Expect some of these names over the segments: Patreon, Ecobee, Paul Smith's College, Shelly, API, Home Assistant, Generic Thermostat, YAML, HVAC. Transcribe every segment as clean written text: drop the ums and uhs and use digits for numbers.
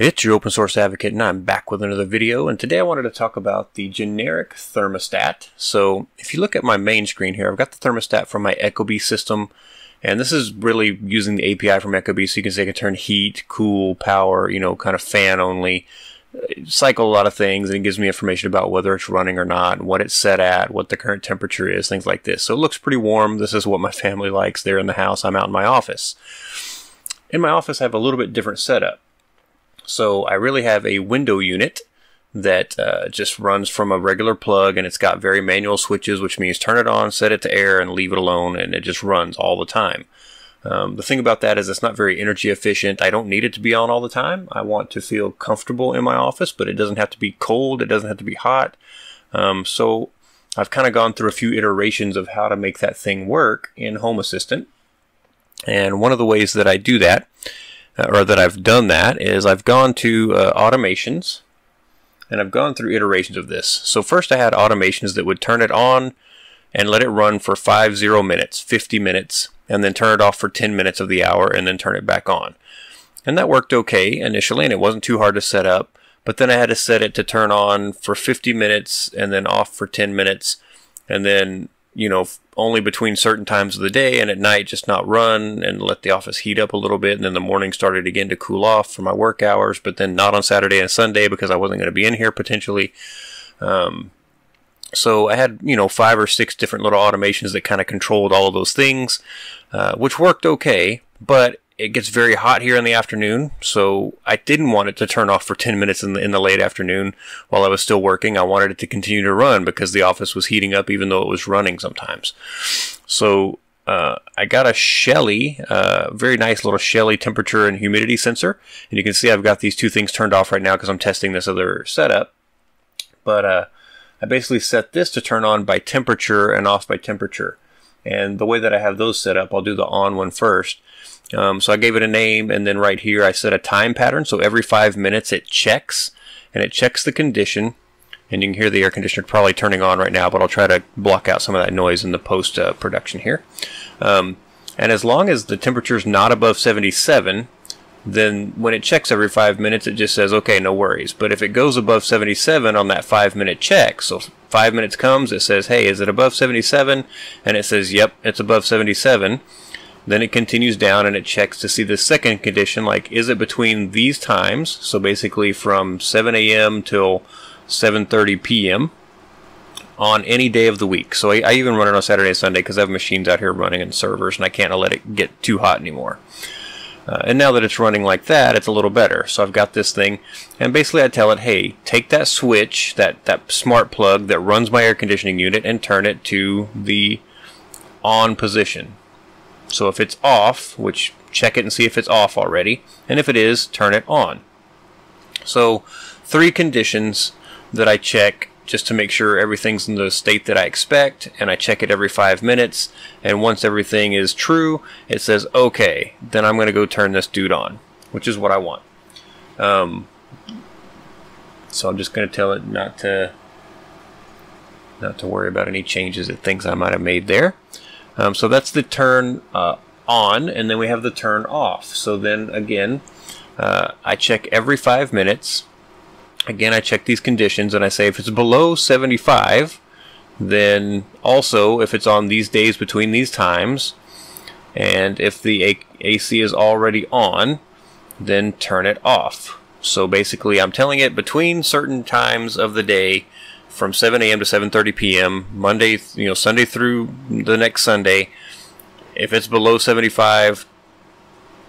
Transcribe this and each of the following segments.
It's your open source advocate and I'm back with another video, and today I wanted to talk about the generic thermostat. So if you look at my main screen here, I've got the thermostat from my Ecobee system, and this is really using the API from Ecobee, so you can say I can turn heat, cool, power, you know, kind of fan only, cycle a lot of things, and it gives me information about whether it's running or not, what it's set at, what the current temperature is, things like this. So it looks pretty warm. This is what my family likes. They're in the house, I'm out in my office. In my office I have a little bit different setup. So I really have a window unit that just runs from a regular plug, and it's got very manual switches, which means turn it on, set it to air, and leave it alone, and it just runs all the time. The thing about that is it's not very energy efficient. I don't need it to be on all the time. I want to feel comfortable in my office, but it doesn't have to be cold. It doesn't have to be hot. So I've kind of gone through a few iterations of how to make that thing work in Home Assistant. And one of the ways that I do that, or that I've done that, is I've gone to automations, and I've gone through iterations of this. So first I had automations that would turn it on and let it run for 50 minutes, 50 minutes, and then turn it off for 10 minutes of the hour and then turn it back on. And that worked okay initially, and it wasn't too hard to set up, but then I had to set it to turn on for 50 minutes and then off for 10 minutes, and then, you know, only between certain times of the day, and at night just not run and let the office heat up a little bit, and then the morning started again to cool off for my work hours, but then not on Saturday and Sunday because I wasn't going to be in here potentially. So I had, you know, 5 or 6 different little automations that kind of controlled all of those things, which worked okay, but it gets very hot here in the afternoon, so I didn't want it to turn off for 10 minutes in the late afternoon while I was still working. I wanted it to continue to run because the office was heating up even though it was running sometimes. So I got a Shelly, very nice little Shelly temperature and humidity sensor, and you can see I've got these two things turned off right now because I'm testing this other setup, but I basically set this to turn on by temperature and off by temperature. And the way that I have those set up, I'll do the on one first. So I gave it a name, and then right here I set a time pattern. So every 5 minutes it checks, and it checks the condition. And you can hear the air conditioner probably turning on right now, but I'll try to block out some of that noise in the post production here. And as long as the temperature is not above 77, then when it checks every 5 minutes, it just says, okay, no worries. But if it goes above 77 on that 5 minute check, so 5 minutes comes, it says, hey, is it above 77? And it says, yep, it's above 77. Then it continues down and it checks to see the second condition, like, is it between these times? So basically from 7 a.m. till 7:30 p.m. on any day of the week. So I even run it on Saturday and Sunday because I have machines out here running and servers, and I can't let it get too hot anymore. And now that it's running like that, it's a little better. So I've got this thing, and basically I tell it, hey, take that switch, that smart plug that runs my air conditioning unit, and turn it to the on position. So if it's off, which check it and see if it's off already, and if it is, turn it on. So 3 conditions that I check just to make sure everything's in the state that I expect, and I check it every 5 minutes, and once everything is true, it says, okay, then I'm gonna go turn this dude on, which is what I want. So I'm just gonna tell it not to worry about any changes and things I might have made there. So that's the turn on, and then we have the turn off. So then again, I check every 5 minutes. Again, I check these conditions, and I say if it's below 75, then also if it's on these days between these times, and if the AC is already on, then turn it off. So basically I'm telling it between certain times of the day from 7 a.m. to 7:30 p.m., Monday, you know, Sunday through the next Sunday, if it's below 75,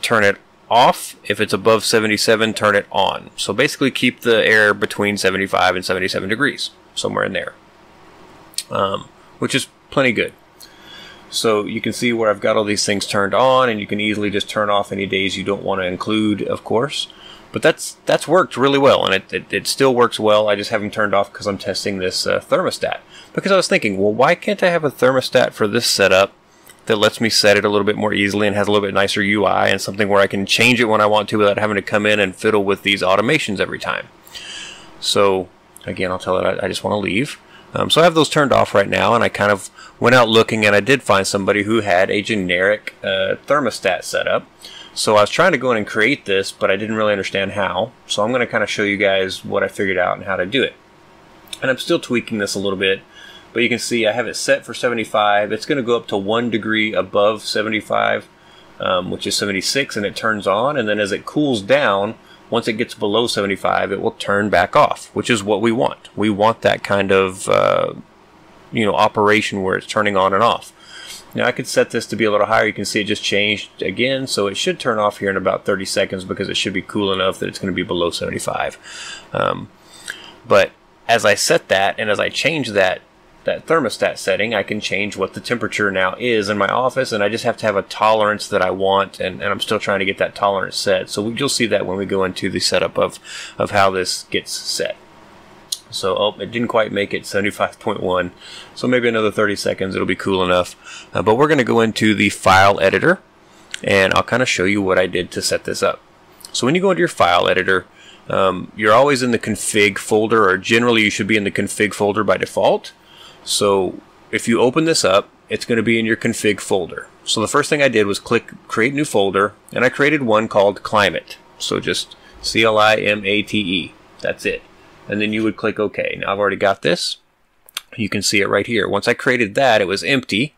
turn it off. If it's above 77, turn it on. So basically keep the air between 75 and 77 degrees, somewhere in there, which is plenty good. So you can see where I've got all these things turned on, and you can easily just turn off any days you don't want to include, of course. But that's worked really well, and it still works well. I just have them turned off because I'm testing this thermostat. Because I was thinking, well, why can't I have a thermostat for this setup that lets me set it a little bit more easily and has a little bit nicer UI and something where I can change it when I want to without having to come in and fiddle with these automations every time? So again, I'll tell it I just want to leave. So I have those turned off right now, and I kind of went out looking, and I did find somebody who had a generic thermostat set up. So I was trying to go in and create this, but I didn't really understand how. So I'm going to kind of show you guys what I figured out and how to do it. And I'm still tweaking this a little bit, but you can see I have it set for 75. It's going to go up to 1 degree above 75, which is 76, and it turns on. And then as it cools down, once it gets below 75, it will turn back off, which is what we want. We want that kind of operation where it's turning on and off. Now I could set this to be a little higher. You can see it just changed again, so it should turn off here in about 30 seconds because it should be cool enough that it's going to be below 75. But as I set that and as I change that thermostat setting, I can change what the temperature now is in my office, and I just have to have a tolerance that I want, and I'm still trying to get that tolerance set. So you'll see that when we go into the setup of how this gets set. So, oh, it didn't quite make it, 75.1. So maybe another 30 seconds, it'll be cool enough. But we're going to go into the file editor, and I'll kind of show you what I did to set this up. So when you go into your file editor, you're always in the config folder, or generally you should be in the config folder by default. So if you open this up, it's going to be in your config folder. So the first thing I did was click create new folder, and I created one called climate. So just C-L-I-M-A-T-E, that's it. And then you would click OK. Now I've already got this. You can see it right here. Once I created that, it was empty.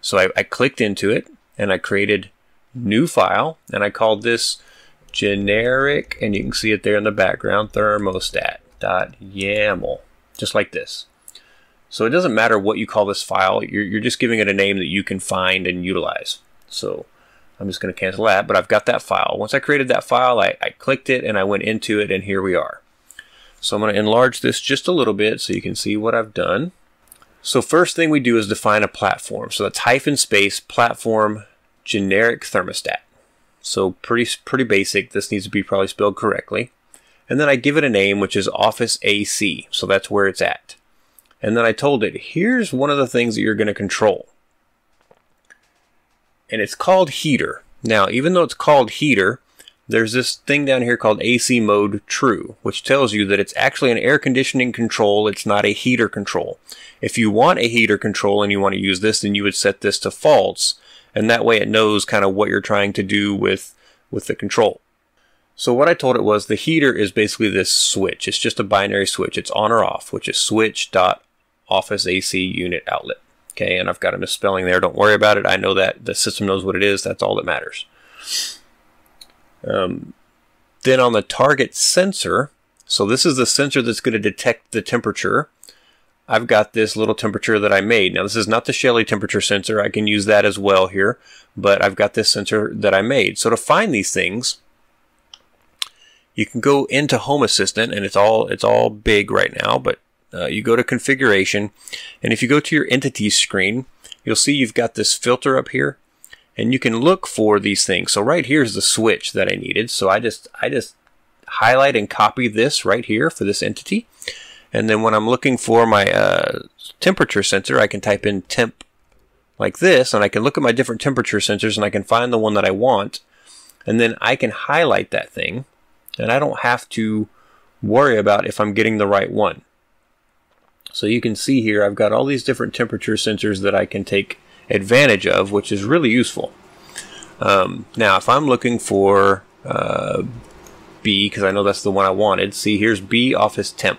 So I clicked into it, and I created new file, and I called this generic, and you can see it there in the background, thermostat.yaml, just like this. So it doesn't matter what you call this file. You're just giving it a name that you can find and utilize. So I'm just going to cancel that, but I've got that file. Once I created that file, I clicked it, and I went into it, and here we are. So I'm going to enlarge this just a little bit so you can see what I've done. So first thing we do is define a platform. So that's _ platform generic thermostat. So pretty basic. This needs to be probably spelled correctly. And then I give it a name, which is Office AC. So that's where it's at. And then I told it, here's one of the things that you're going to control. And it's called heater. Now, even though it's called heater, there's this thing down here called AC mode true, which tells you that it's actually an air conditioning control. It's not a heater control. If you want a heater control and you want to use this, then you would set this to false. And that way it knows kind of what you're trying to do with the control. So what I told it was the heater is basically this switch. It's just a binary switch. It's on or off, which is switch.officeACUnitOutlet. Okay, and I've got a misspelling there. Don't worry about it. I know that the system knows what it is. That's all that matters. Then on the target sensor, so this is the sensor that's going to detect the temperature. I've got this little temperature that I made. Now this is not the Shelly temperature sensor. I can use that as well here, but I've got this sensor that I made. So to find these things, you can go into Home Assistant, and it's all big right now, but you go to configuration, and if you go to your entities screen, you'll see you've got this filter up here. And you can look for these things. So right here is the switch that I needed. So I just highlight and copy this right here for this entity. And then when I'm looking for my temperature sensor, I can type in temp like this. And I can look at my different temperature sensors, and I can find the one that I want. And then I can highlight that thing. And I don't have to worry about if I'm getting the right one. So you can see here I've got all these different temperature sensors that I can take advantage of, which is really useful. Now if I'm looking for B, because I know that's the one I wanted, see here's B office temp.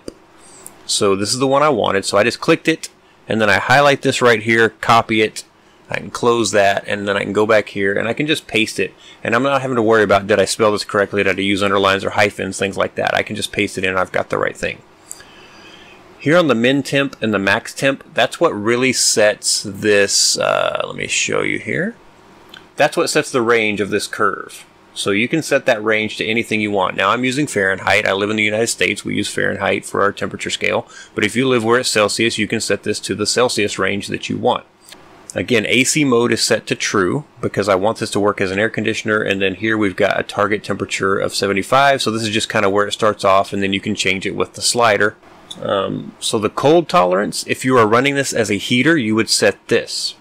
So this is the one I wanted, so I just clicked it, and then I highlight this right here, copy it, I can close that, and then I can go back here and I can just paste it, and I'm not having to worry about did I spell this correctly, did I use underlines or hyphens, things like that. I can just paste it in and I've got the right thing. Here on the min temp and the max temp, that's what really sets this, let me show you here. That's what sets the range of this curve. So you can set that range to anything you want. Now I'm using Fahrenheit. I live in the United States. We use Fahrenheit for our temperature scale. But if you live where it's Celsius, you can set this to the Celsius range that you want. Again, AC mode is set to true because I want this to work as an air conditioner. And then here we've got a target temperature of 75. So this is just kind of where it starts off, and then you can change it with the slider. So the cold tolerance, if you are running this as a heater, you would set this.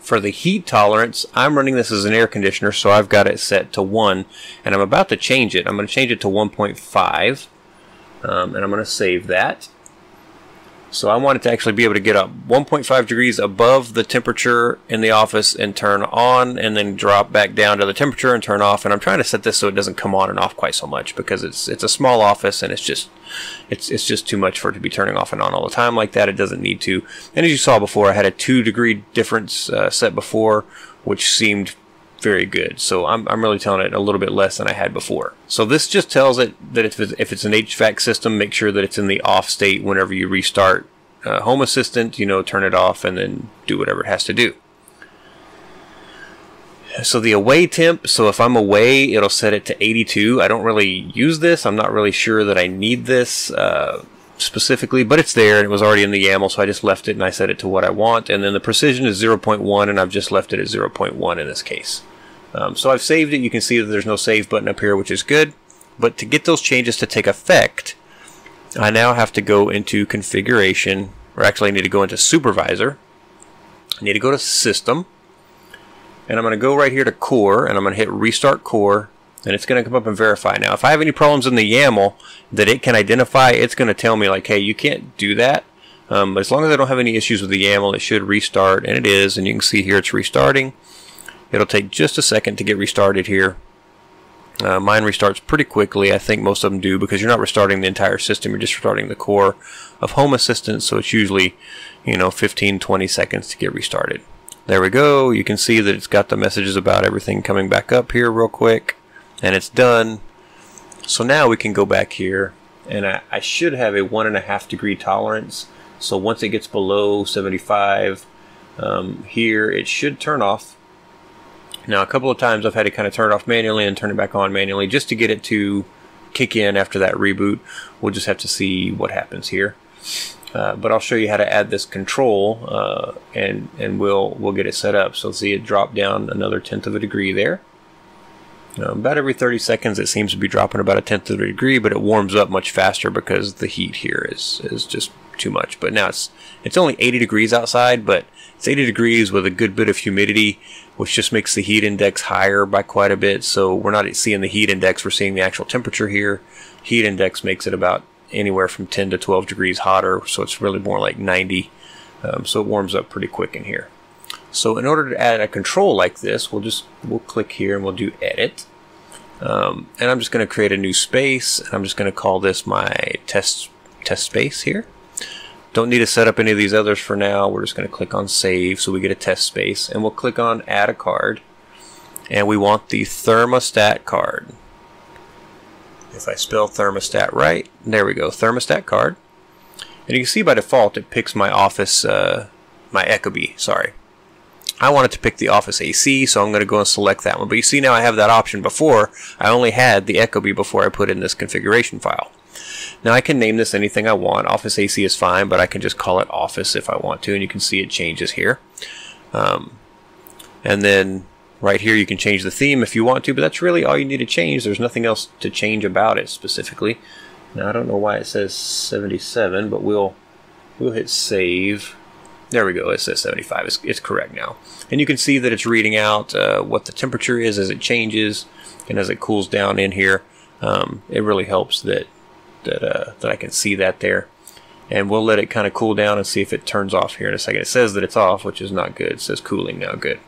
For the heat tolerance, I'm running this as an air conditioner, so I've got it set to 1, and I'm about to change it. I'm going to change it to 1.5, and I'm going to save that. So I wanted to actually be able to get up 1.5 degrees above the temperature in the office and turn on, and then drop back down to the temperature and turn off. And I'm trying to set this so it doesn't come on and off quite so much, because it's a small office, and it's just too much for it to be turning off and on all the time like that. It doesn't need to. And as you saw before, I had a 2-degree difference set before, which seemed very good. So I'm really telling it a little bit less than I had before. So this just tells it that if it's an HVAC system, make sure that it's in the off state whenever you restart Home Assistant. You know, turn it off and then do whatever it has to do. So the away temp, so if I'm away, it'll set it to 82. I don't really use this. I'm not really sure that I need this specifically, but it's there and it was already in the YAML, so I just left it and I set it to what I want. And then the precision is 0.1, and I've just left it at 0.1 in this case. So I've saved it. You can see that there's no save button up here, which is good. But to get those changes to take effect, I now have to go into configuration, or actually I need to go into supervisor. I need to go to system, and I'm going to go right here to core, and I'm going to hit restart core, and it's going to come up and verify. Now, if I have any problems in the YAML that it can identify, it's going to tell me like, hey, you can't do that. But as long as I don't have any issues with the YAML, it should restart, and it is. And you can see here it's restarting. It'll take just a second to get restarted here. Mine restarts pretty quickly. I think most of them do, because you're not restarting the entire system. You're just restarting the core of Home Assistant. So it's usually, you know, 15, 20 seconds to get restarted. There we go. You can see that it's got the messages about everything coming back up here real quick, and it's done. So now we can go back here, and I should have a 1.5-degree tolerance. So once it gets below 75 here, it should turn off. Now, a couple of times I've had to kind of turn it off manually and turn it back on manually just to get it to kick in after that reboot. We'll just have to see what happens here. But I'll show you how to add this control, and we'll get it set up. So see, it dropped down another 1/10 of a degree there. About every 30 seconds it seems to be dropping about a 1/10 of a degree, but it warms up much faster because the heat here is just too much. But now it's only 80 degrees outside, but it's 80 degrees with a good bit of humidity, which just makes the heat index higher by quite a bit. So we're not seeing the heat index, we're seeing the actual temperature here. Heat index makes it about anywhere from 10 to 12 degrees hotter, so it's really more like 90. So it warms up pretty quick in here. So in order to add a control like this, we'll click here and we'll do edit. And I'm just going to create a new space, and I'm just going to call this my test space here. Don't need to set up any of these others for now. We're just going to click on save, so we get a test space, and we'll click on add a card, and we want the thermostat card. If I spell thermostat right, there we go, thermostat card. And you can see by default it picks my office, my Ecobee, sorry. I wanted to pick the office AC, so I'm going to go and select that one. But you see now I have that option. Before, I only had the Ecobee before I put in this configuration file. Now I can name this anything I want. Office AC is fine, but I can just call it office if I want to, and you can see it changes here. And then right here you can change the theme if you want to, but that's really all you need to change. There's nothing else to change about it specifically. Now I don't know why it says 77, but we'll hit save. There we go, it says 75. It's correct now. And you can see that it's reading out what the temperature is as it changes and as it cools down in here. It really helps that I can see that there. And we'll let it kind of cool down and see if it turns off here in a second. It says that it's off, which is not good. It says cooling now, good.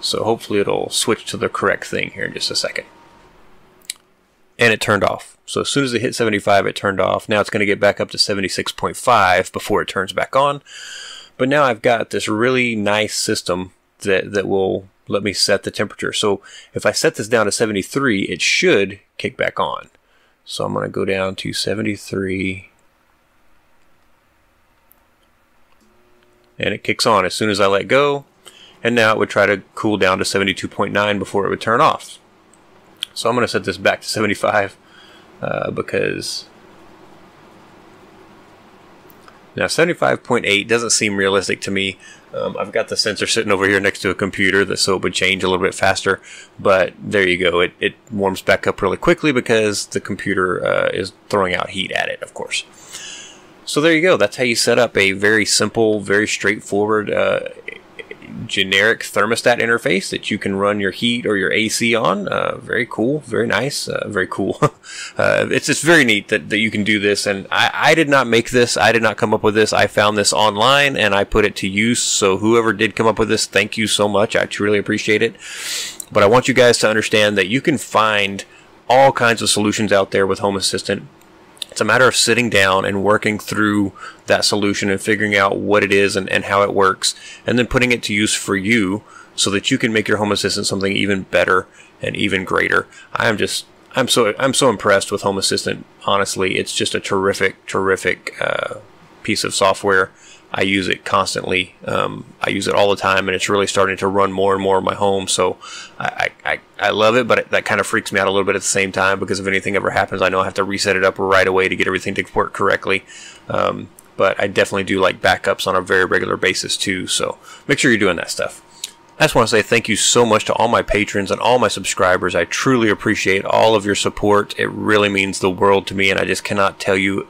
So hopefully it'll switch to the correct thing here in just a second. And it turned off. So as soon as it hit 75, it turned off. Now it's going to get back up to 76.5 before it turns back on. But now I've got this really nice system that will let me set the temperature. So if I set this down to 73, it should kick back on. So I'm going to go down to 73. And it kicks on as soon as I let go. And now it would try to cool down to 72.9 before it would turn off. So I'm going to set this back to 75 because... Now 75.8 doesn't seem realistic to me. I've got the sensor sitting over here next to a computer, so it would change a little bit faster. But there you go. It warms back up really quickly because the computer is throwing out heat at it, of course. So there you go. That's how you set up a very simple, very straightforward generic thermostat interface that you can run your heat or your AC on. Very cool, very nice, very cool. It's just very neat that you can do this, and I did not make this. I did not come up with this. I found this online and I put it to use. So whoever did come up with this, thank you so much. I truly appreciate it. But I want you guys to understand that you can find all kinds of solutions out there with Home Assistant. It's a matter of sitting down and working through that solution and figuring out what it is and how it works, and then putting it to use for you so that you can make your Home Assistant something even better and even greater. I'm so impressed with Home Assistant. Honestly, it's just a terrific piece of software. I use it constantly. I use it all the time, and it's really starting to run more and more of my home. So I love it, but that kind of freaks me out a little bit at the same time, because if anything ever happens, I know I have to reset it up right away to get everything to work correctly. But I definitely do like backups on a very regular basis too. So make sure you're doing that stuff. I just want to say thank you so much to all my patrons and all my subscribers. I truly appreciate all of your support. It really means the world to me, and I just cannot tell you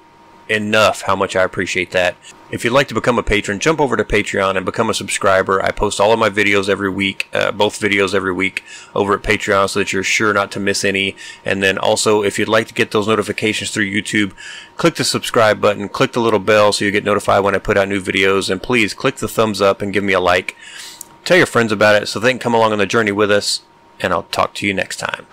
enough how much I appreciate that. If you'd like to become a patron, jump over to Patreon and become a subscriber. I post all of my videos every week, both videos every week, over at Patreon, so that you're sure not to miss any. And then also, if you'd like to get those notifications through YouTube, click the subscribe button, click the little bell so you get notified when I put out new videos, and please click the thumbs up and give me a like. Tell your friends about it so they can come along on the journey with us, and I'll talk to you next time.